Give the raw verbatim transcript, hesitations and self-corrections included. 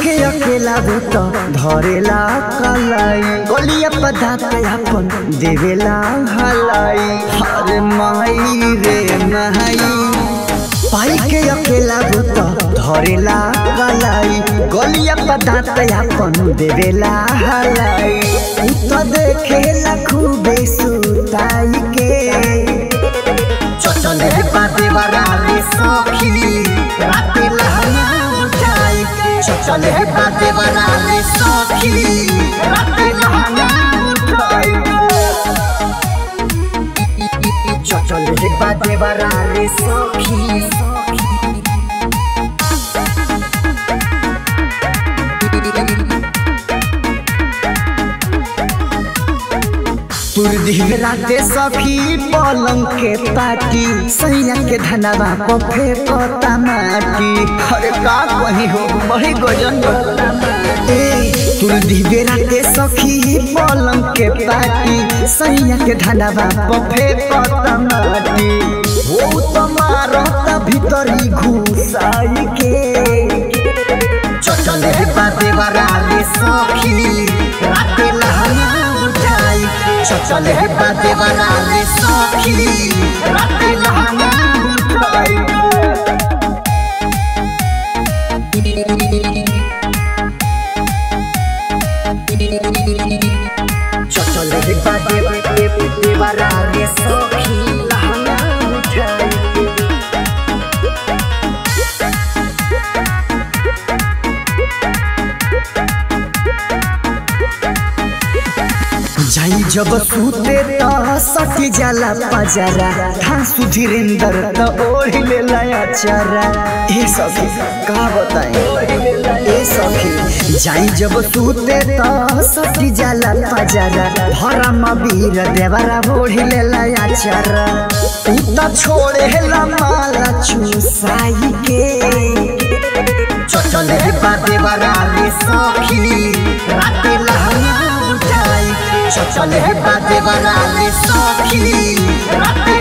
के अकेला बुता धरेला कलाई गोलिया पदाते अपन देवेला हलाई हर माई रे माई पाई के अकेला बुता धरेला कलाई गोलिया पदाते अपन देवेला हलाई तो देखेला खूबे सुताई के चचले पाते बरारी सखी राते लहना चले बातें बनाने सखी रातें लहंगा उठाई चले बातें बनाने सखी पूर्वी रातें सखी पलंग के पाटी सैया के धनवा को फेंको तमाटी अरे का वही हो वही गजन ए तुरदी बेरा के सखी पलंग के पाटी सैया के धनवा को फेंको तमाटी हो तुम्हारा त भीतरी घुसाई के चचले बातें बनाने सखी रातें लहंगा उठाई चचले बातें बनाने सखी रातें लहंगा उठाई चचले बातें बनाने सखी लहंगा उठाई जाई जब सूते तो सटी जाला पजारा था सुधीरेंद्र तो ओढ़ी ले लाया चारा ए सखी का बताएं ए सखी जाई जब सूते तो सटी जाला पजारा भरा मबीर देवरा ओढ़ी ले लाया चारा उता छोड़ेला माला चूसाई के चचले बातें बनाने सखी रातें लहंगा उठाई चचले बातें बनाने सखी।